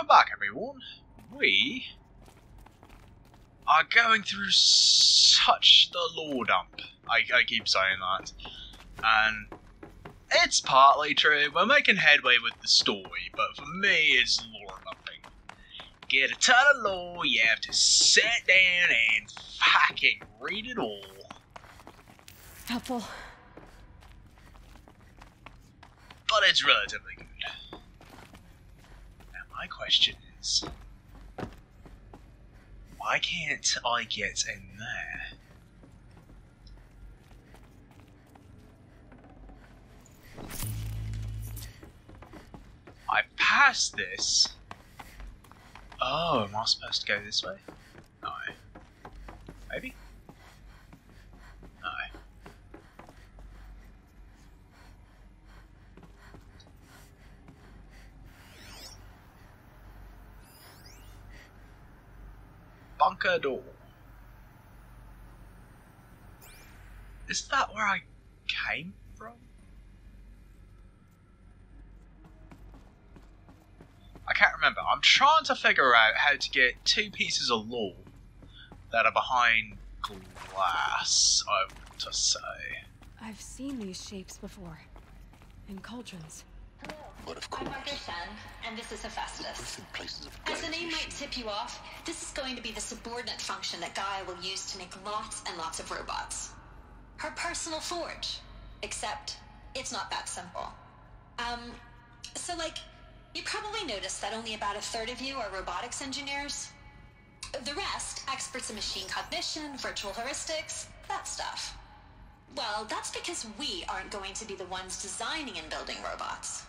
Welcome back, everyone. We are going through such the lore dump. I keep saying that. And it's partly true. We're making headway with the story, but for me, it's lore dumping. Get a ton of lore, you have to sit down and fucking read it all. Helpful. But it's relatively good. Now my question is, why can't I get in there? I passed this. Oh, am I supposed to go this way? No. Maybe? No. Bunker door. Is that where I came from? I can't remember. I'm trying to figure out how to get two pieces of lore that are behind glass, I want to say. I've seen these shapes before. In cauldrons. Hello. But of course. I'm Margot Shen, and this is Hephaestus. As the name might tip you off, this is going to be the subordinate function that Gaia will use to make lots and lots of robots. Her personal forge. Except, it's not that simple. You probably noticed that only about a third of you are robotics engineers. The rest, experts in machine cognition, virtual heuristics, that stuff. Well, that's because we aren't going to be the ones designing and building robots.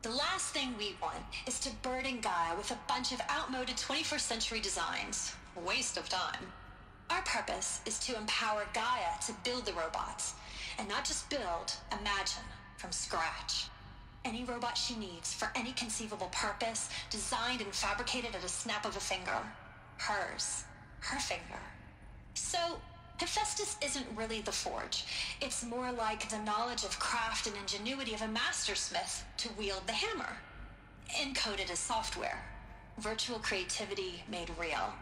The last thing we want is to burden Gaia with a bunch of outmoded 21st century designs. A waste of time. Our purpose is to empower Gaia to build the robots, and not just build, imagine, from scratch. Any robot she needs for any conceivable purpose, designed and fabricated at a snap of a finger. Hers. Her finger. So, Hephaestus isn't really the forge. It's more like the knowledge of craft and ingenuity of a mastersmith to wield the hammer. Encoded as software. Virtual creativity made real.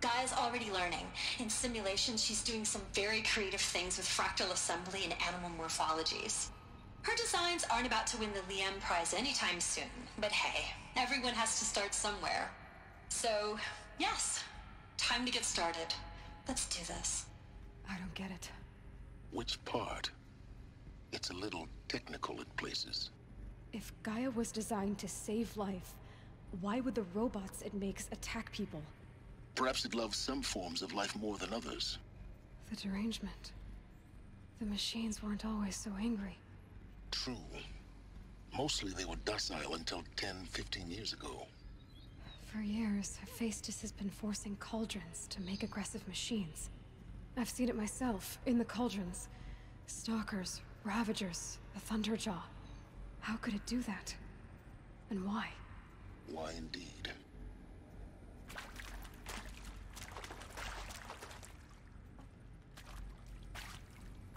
Gaia's already learning. In simulation, she's doing some very creative things with fractal assembly and animal morphologies. Her designs aren't about to win the Liam Prize anytime soon, but hey, everyone has to start somewhere. So, yes, time to get started. Let's do this. I don't get it. Which part? It's a little technical in places. If Gaia was designed to save life, why would the robots it makes attack people? Perhaps it loves some forms of life more than others. The derangement. The machines weren't always so angry. True. Mostly they were docile until 10-15 years ago. For years, Hephaestus has been forcing cauldrons to make aggressive machines. I've seen it myself, in the cauldrons. Stalkers, Ravagers, the Thunderjaw. How could it do that? And why? Why indeed.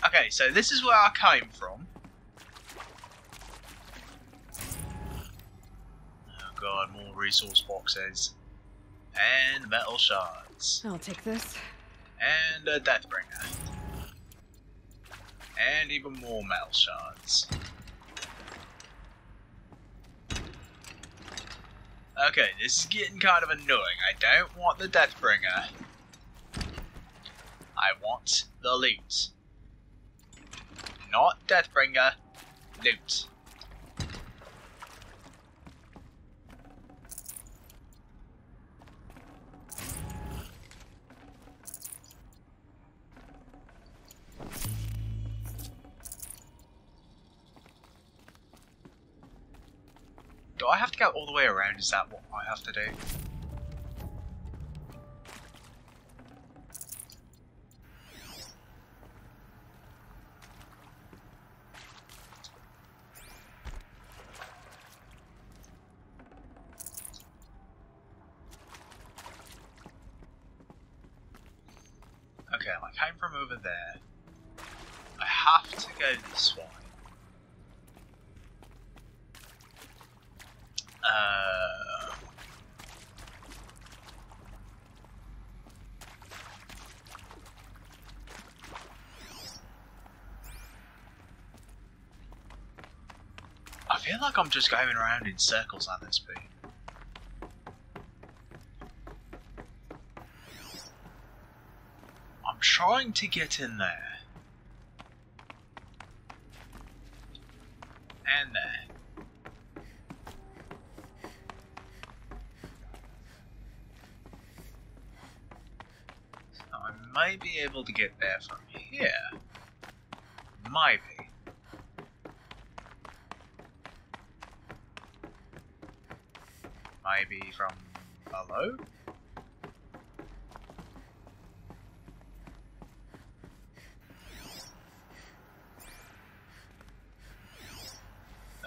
Okay, so this is where I came from. God, more resource boxes. And metal shards. I'll take this. And a Deathbringer. And even more metal shards. Okay, this is getting kind of annoying. I don't want the Deathbringer. I want the loot. Not Deathbringer, loot. Do I have to go all the way around? Is that what I have to do? Okay, I came from over there. I have to go this way. feel like I'm just going around in circles at this point. I'm trying to get in there. And there. I might be able to get there from here. Might be. Maybe from below?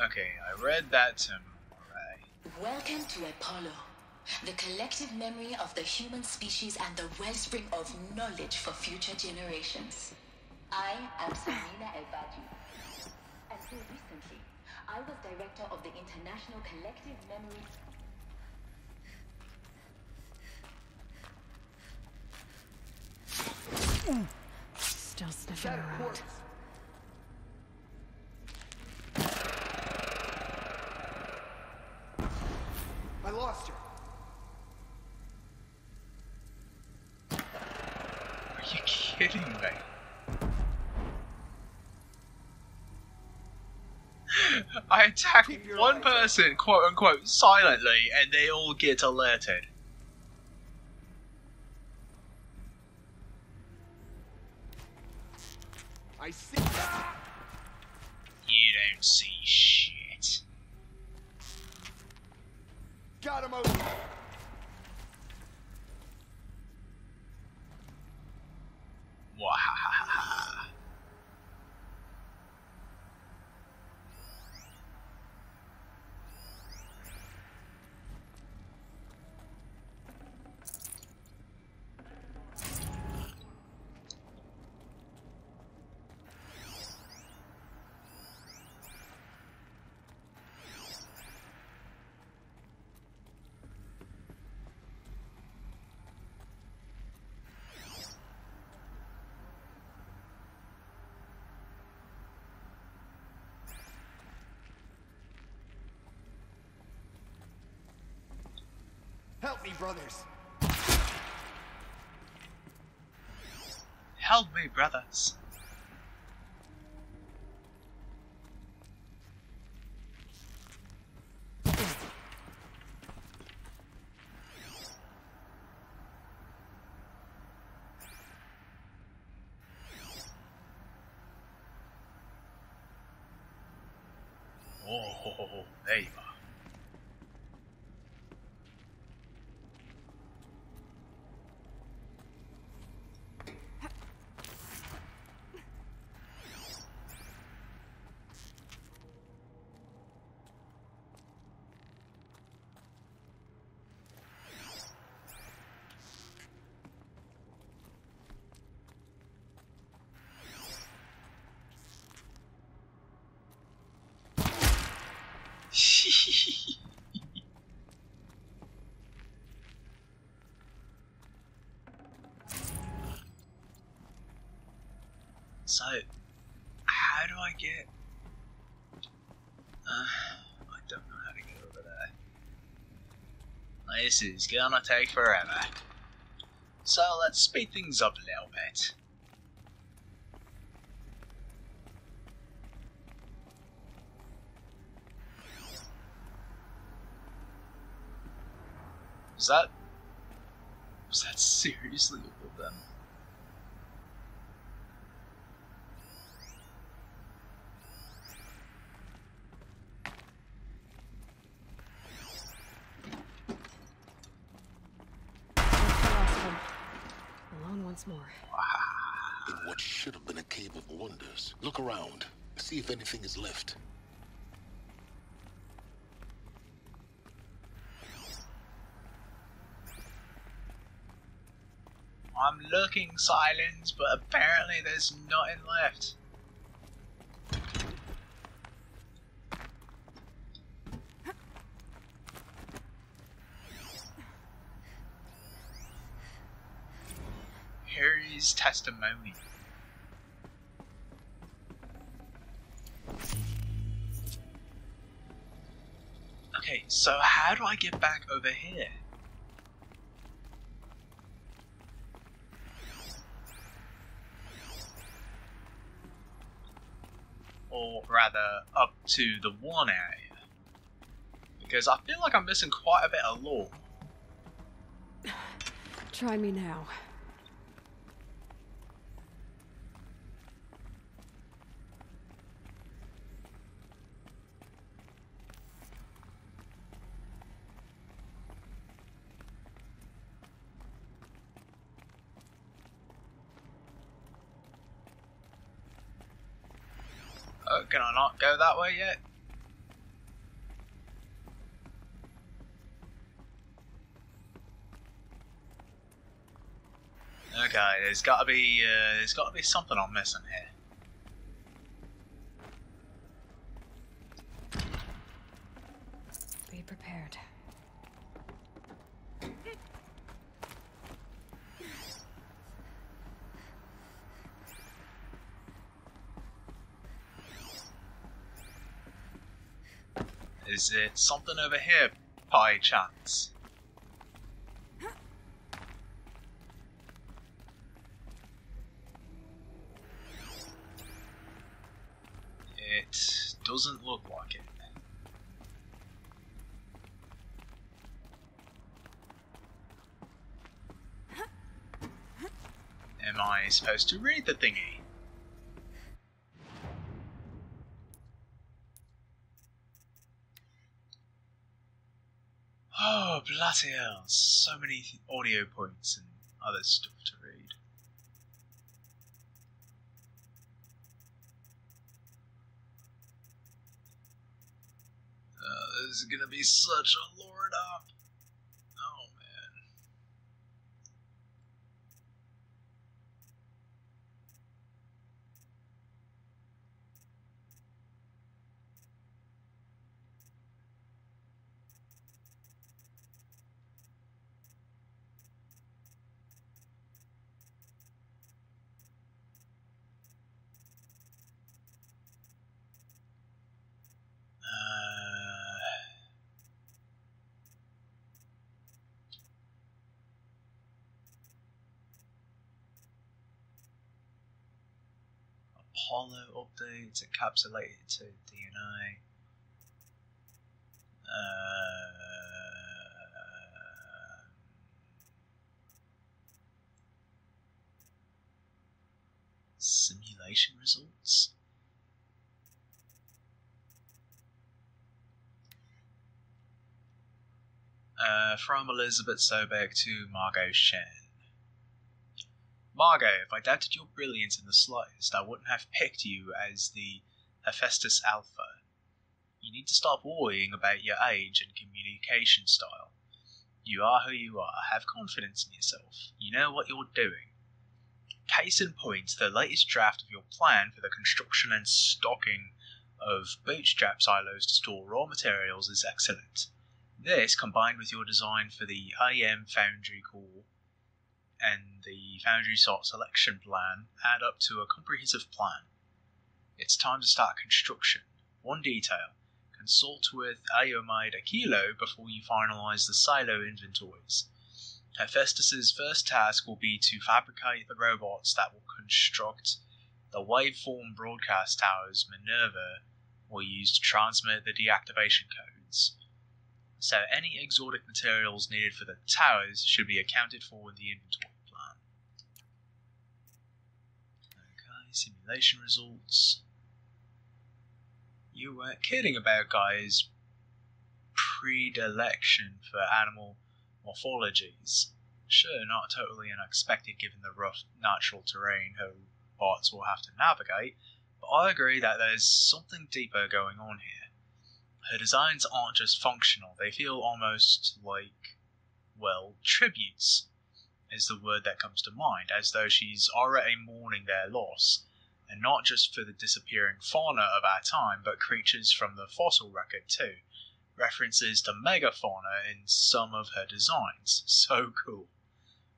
Okay, I read that to Murray. Welcome to Apollo, the collective memory of the human species and the wellspring of knowledge for future generations. I am Samina Elbadry. Until recently, I was director of the International Collective Memory. Still sniffing around. I lost her. Are you kidding me? I attacked one person, quote unquote, silently, and they all get alerted. I see. You don't see shit. Got him over. Wahahaha. Help me, brothers. Help me, brothers. Oh, there you are. So, how do I get... I don't know how to get over there. This is gonna take forever. So let's speed things up a little bit. Was that seriously all of them? More. In what should have been a cave of wonders. Look around, see if anything is left. I'm looking, Silence, but apparently there's nothing left. Testimony. So how do I get back over here? Or rather, up to the one area. Because I feel like I'm missing quite a bit of lore. Try me now. Oh, can I not go that way yet? Okay, there's got to be something I'm missing here. Be prepared. Is it something over here, by chance? It doesn't look like it. Am I supposed to read the thingy? Oh, bloody hell, so many audio points and other stuff to read. This is gonna be such a lord up. Oh, man. Apollo updates encapsulated to DNA. Simulation results. From Elisabet Sobeck to Margot Shen. Margot, if I doubted your brilliance in the slightest, I wouldn't have picked you as the Hephaestus Alpha. You need to stop worrying about your age and communication style. You are who you are. Have confidence in yourself. You know what you're doing. Case in point, the latest draft of your plan for the construction and stocking of bootstrap silos to store raw materials is excellent. This, combined with your design for the AM Foundry Core and the foundry sort selection plan, add up to a comprehensive plan. It's time to start construction. One detail, consult with Ayomide Akilo before you finalize the silo inventories. Hephaestus' first task will be to fabricate the robots that will construct the waveform broadcast towers Minerva will use to transmit the deactivation codes. So any exotic materials needed for the towers should be accounted for in the inventory plan. Okay, simulation results. You weren't kidding about Gaia's predilection for animal morphologies. Sure, not totally unexpected given the rough natural terrain her bots will have to navigate, but I agree that there's something deeper going on here. Her designs aren't just functional, they feel almost like, well, tributes is the word that comes to mind, as though she's already mourning their loss, and not just for the disappearing fauna of our time, but creatures from the fossil record too. References to megafauna in some of her designs. So cool.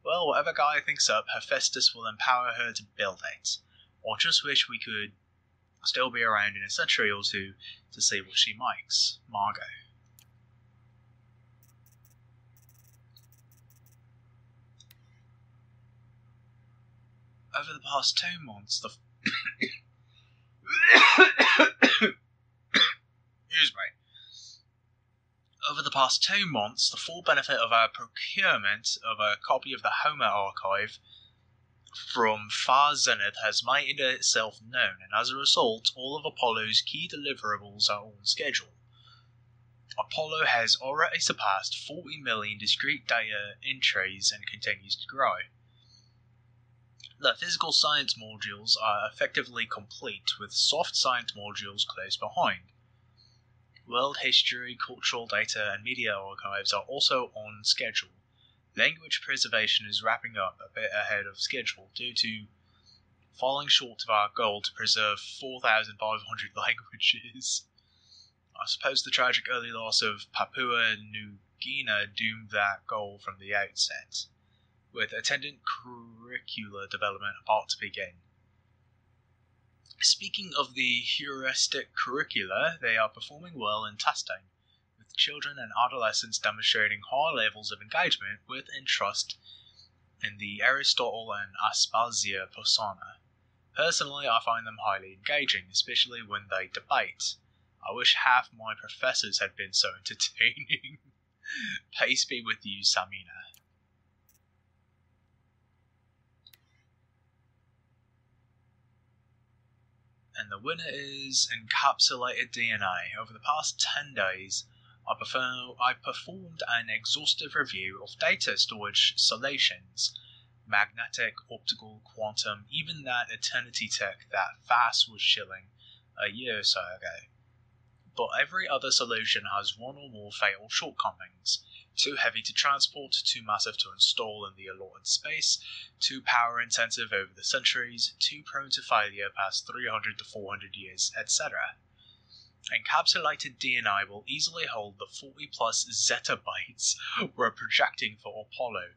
Well, whatever Gaia thinks up, Hephaestus will empower her to build it. I just wish we could still be around in a century or two to see what she makes. Margot. Over the past 2 months, the... Excuse me. Over the past 2 months, the full benefit of our procurement of a copy of the Homer archive from far Zenith has made itself known, and as a result, all of Apollo's key deliverables are on schedule. Apollo has already surpassed 40 million discrete data entries and continues to grow. The physical science modules are effectively complete, with soft science modules close behind. World history, cultural data, and media archives are also on schedule. Language preservation is wrapping up a bit ahead of schedule due to falling short of our goal to preserve 4,500 languages. I suppose the tragic early loss of Papua New Guinea doomed that goal from the outset, with attendant curricular development about to begin. Speaking of the heuristic curricula, they are performing well in testing, with children and adolescents demonstrating high levels of engagement with and trust in the Aristotle and Aspasia persona. Personally, I find them highly engaging, especially when they debate. I wish half my professors had been so entertaining. Peace be with you, Samina. And the winner is Encapsulated DNA. Over the past 10 days, I performed an exhaustive review of data storage solutions. Magnetic, optical, quantum, even that eternity tech that FAST was shilling a year or so ago. But every other solution has one or more fatal shortcomings. Too heavy to transport, too massive to install in the allotted space, too power intensive over the centuries, too prone to failure past 300 to 400 years, etc. Encapsulated DNA will easily hold the 40 plus zettabytes we're projecting for Apollo.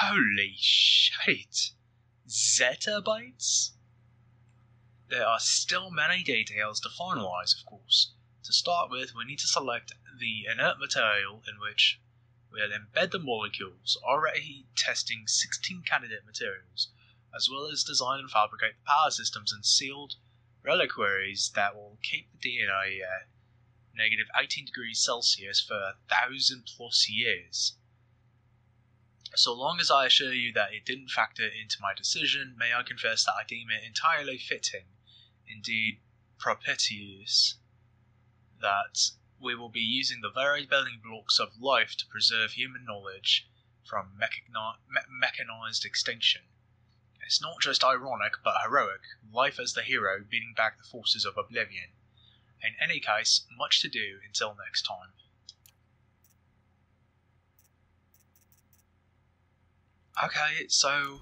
Holy shit! Zettabytes? There are still many details to finalise, of course. To start with, we need to select the inert material in which we'll embed the molecules, already testing 16 candidate materials, as well as design and fabricate the power systems and sealed reliquaries that will keep the DNA at negative 18 degrees Celsius for 1,000 plus years. So long as I assure you that it didn't factor into my decision, may I confess that I deem it entirely fitting, indeed propitious, that we will be using the very building blocks of life to preserve human knowledge from mechanized extinction. It's not just ironic, but heroic, life as the hero beating back the forces of oblivion. In any case, much to do until next time. Okay, so...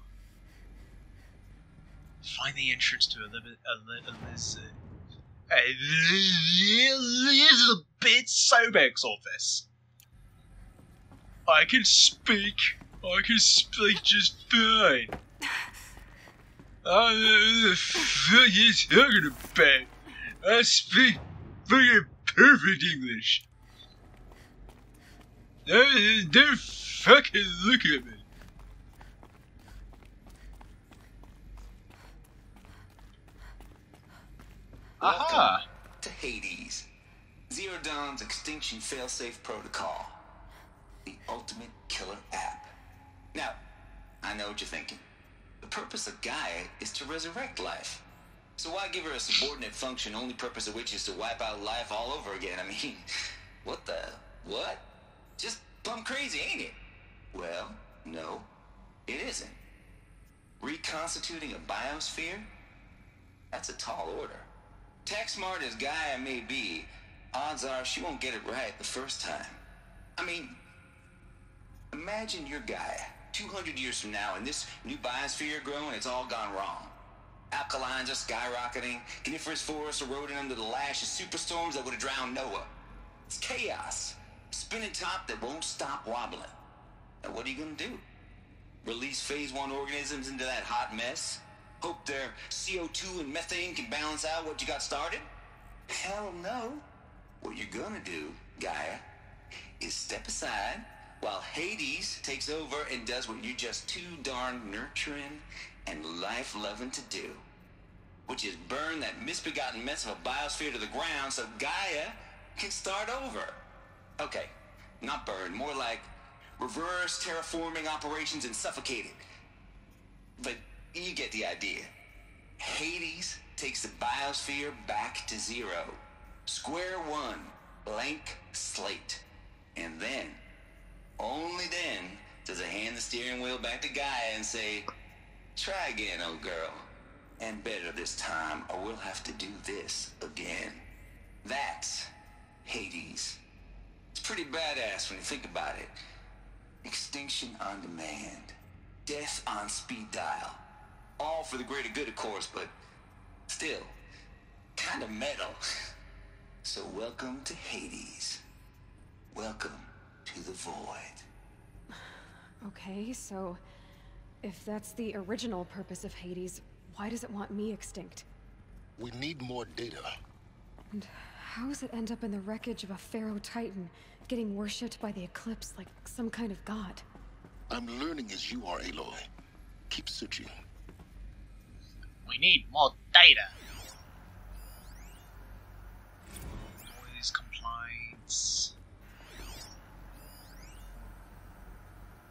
find the entrance to Elisabet Sobeck's office. I can speak just fine. I don't know what the fuck you're talking about. I speak fucking perfect English. Don't fucking look at me. Welcome to Hades, Zero Dawn's extinction failsafe protocol, the ultimate killer app. Now, I know what you're thinking. The purpose of Gaia is to resurrect life. So why give her a subordinate function, only purpose of which is to wipe out life all over again? I mean, what? Just plumb crazy, ain't it? Well, no, it isn't. Reconstituting a biosphere? That's a tall order. Tech smart as Gaia may be, odds are she won't get it right the first time. I mean, imagine you're Gaia 200 years from now and this new biosphere growing, it's all gone wrong. Alkalines are skyrocketing, coniferous forests eroding under the lash of superstorms that would have drowned Noah. It's chaos, spinning top that won't stop wobbling. Now what are you gonna do? Release phase 1 organisms into that hot mess? Hope their CO2 and methane can balance out what you got started? Hell no. What you're gonna do, Gaia, is step aside while Hades takes over and does what you're just too darn nurturing and life-loving to do, which is burn that misbegotten mess of a biosphere to the ground so Gaia can start over. Okay, not burn, more like reverse terraforming operations and suffocate it. But you get the idea. Hades takes the biosphere back to zero. Square one, blank slate. And then, only then, does it hand the steering wheel back to Gaia and say, try again, old girl. And better this time, or we'll have to do this again. That's Hades. It's pretty badass when you think about it. Extinction on demand. Death on speed dial. All for the greater good, of course, but still, kind of metal. So welcome to Hades. Welcome to the void. Okay, so if that's the original purpose of Hades, why does it want me extinct? We need more data. And how does it end up in the wreckage of a pharaoh titan, getting worshipped by the eclipse like some kind of god? I'm learning as you are, Aloy. Keep searching. We need more data. All these complaints.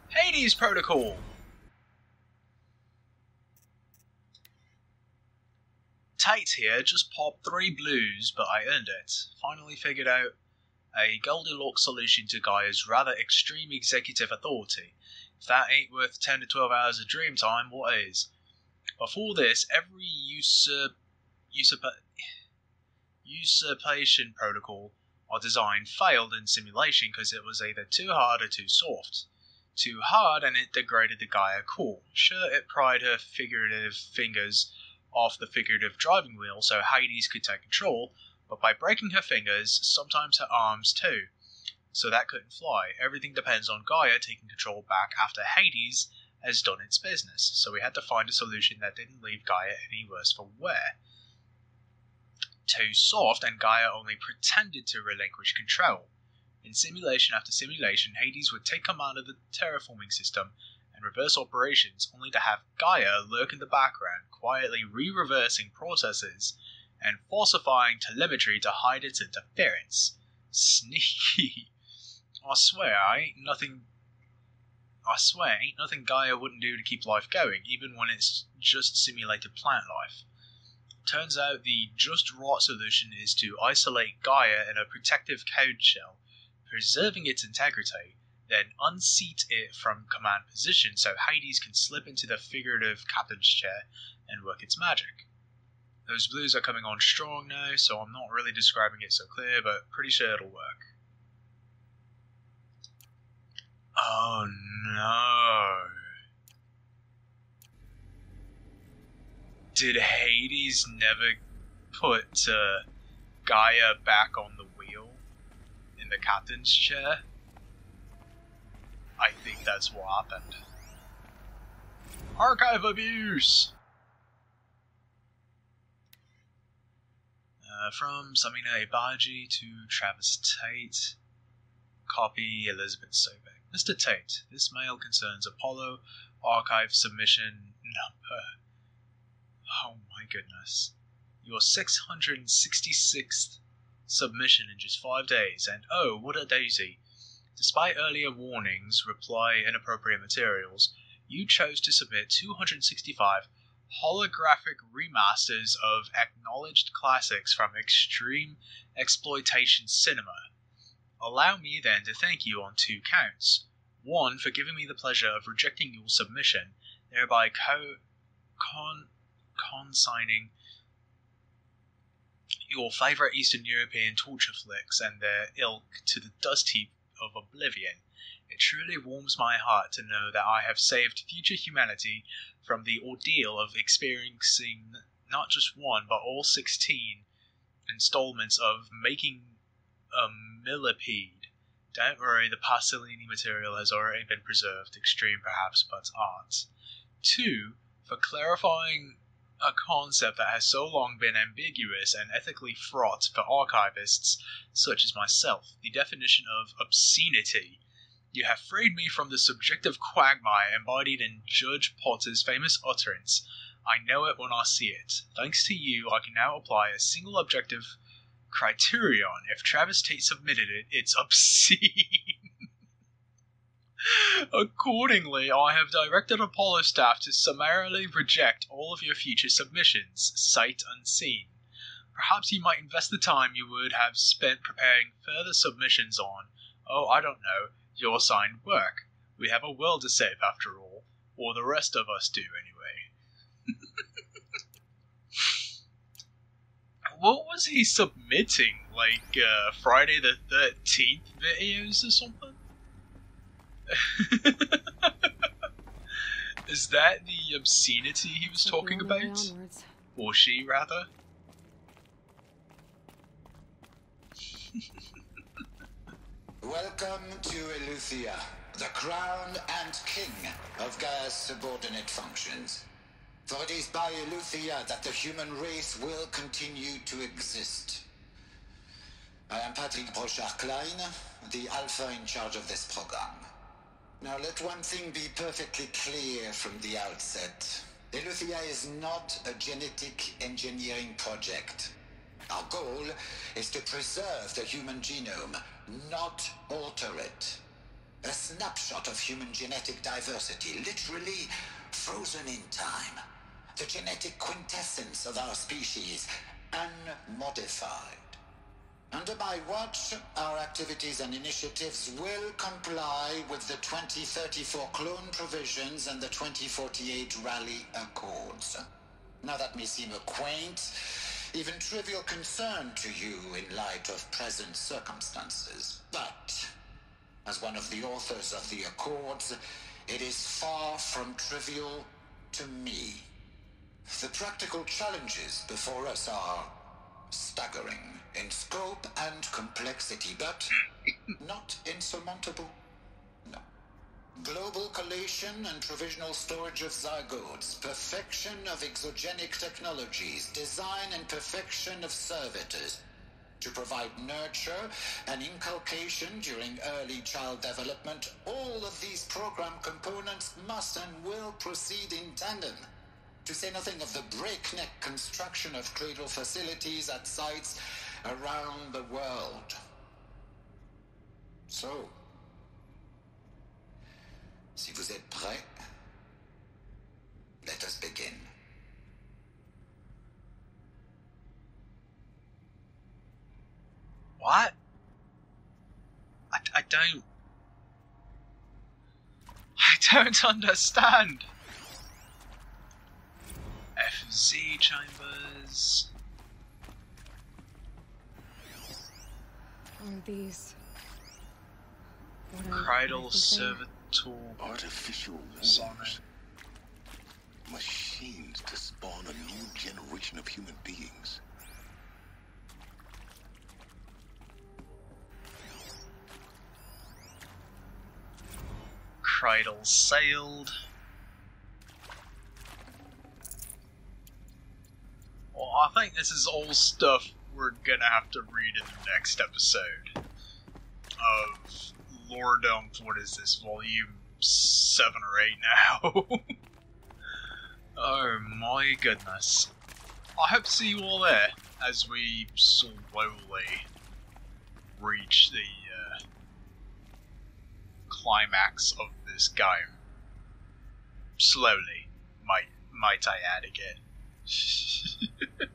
Hades Protocol. Tate here just popped 3 blues, but I earned it. Finally figured out a Goldilocks solution to Gaia's rather extreme executive authority. If that ain't worth 10 to 12 hours of dream time, what is? Before this, every usurpation protocol or design failed in simulation because it was either too hard or too soft. Too hard and it degraded the Gaia core. Sure, it pried her figurative fingers off the figurative driving wheel so Hades could take control, but by breaking her fingers, sometimes her arms too, so that couldn't fly. Everything depends on Gaia taking control back after Hades has done its business, so we had to find a solution that didn't leave Gaia any worse for wear. Too soft, and Gaia only pretended to relinquish control. In simulation after simulation, Hades would take command of the terraforming system and reverse operations, only to have Gaia lurk in the background, quietly re-reversing processes and falsifying telemetry to hide its interference. Sneaky. I swear ain't nothing Gaia wouldn't do to keep life going, even when it's just simulated plant life. Turns out the just right solution is to isolate Gaia in a protective code shell, preserving its integrity, then unseat it from command position so Hades can slip into the figurative captain's chair and work its magic. Those blues are coming on strong now, so I'm not really describing it so clear, but pretty sure it'll work. Oh no. Did Hades never put Gaia back on the wheel in the captain's chair? I think that's what happened. Archive abuse! From Samina Elbadry to Travis Tate. Copy Elisabet Sobeck. Mr. Tate, this mail concerns Apollo archive submission number. Oh my goodness. Your 666th submission in just 5 days, and oh, what a daisy. Despite earlier warnings, reply inappropriate materials, you chose to submit 265 holographic remasters of acknowledged classics from extreme exploitation cinema. Allow me then to thank you on 2 counts. 1, for giving me the pleasure of rejecting your submission, thereby consigning your favourite Eastern European torture flicks and their ilk to the dust heap of oblivion. It truly warms my heart to know that I have saved future humanity from the ordeal of experiencing not just one but all 16 installments of Making a Millipede. Don't worry, the Pasolini material has already been preserved, extreme perhaps, but art. 2, for clarifying a concept that has so long been ambiguous and ethically fraught for archivists such as myself, the definition of obscenity. You have freed me from the subjective quagmire embodied in Judge Potter's famous utterance, "I know it when I see it." Thanks to you, I can now apply a single objective criterion. If Travis Tate submitted it, it's obscene. Accordingly, I have directed Apollo staff to summarily reject all of your future submissions, sight unseen. Perhaps you might invest the time you would have spent preparing further submissions on, oh, I don't know, your signed work. We have a world to save after all, or the rest of us do anyway. What was he submitting? Like, Friday the 13th videos or something? Is that the obscenity he was talking about? Or she, rather? Welcome to Eleuthia, the crown and king of Gaia's subordinate functions. For it is by Eleuthia that the human race will continue to exist. I am Patrick Brochard-Klein, the alpha in charge of this program. Now let one thing be perfectly clear from the outset. Eleuthia is not a genetic engineering project. Our goal is to preserve the human genome, not alter it. A snapshot of human genetic diversity, literally frozen in time. The genetic quintessence of our species, unmodified. Under my watch, our activities and initiatives will comply with the 2034 clone provisions and the 2048 Raleigh Accords. Now that may seem a quaint, even trivial concern to you in light of present circumstances, but as one of the authors of the Accords, it is far from trivial to me. The practical challenges before us are staggering in scope and complexity, but not insurmountable. No. Global collation and provisional storage of zygotes, perfection of exogenic technologies, design and perfection of servitors to provide nurture and inculcation during early child development. All of these program components must and will proceed in tandem. To say nothing of the breakneck construction of cradle facilities at sites around the world. So, si vous êtes prêts, let us begin. What? I don't understand. FZ chambers. And these. Cradle servitor. Artificial worms. Machines to spawn a new generation of human beings. Cradle sailed. Well, I think this is all stuff we're gonna have to read in the next episode of Lore Dump. What is this, volume 7 or 8 now? Oh my goodness. I hope to see you all there as we slowly reach the climax of this game. Slowly, might I add again.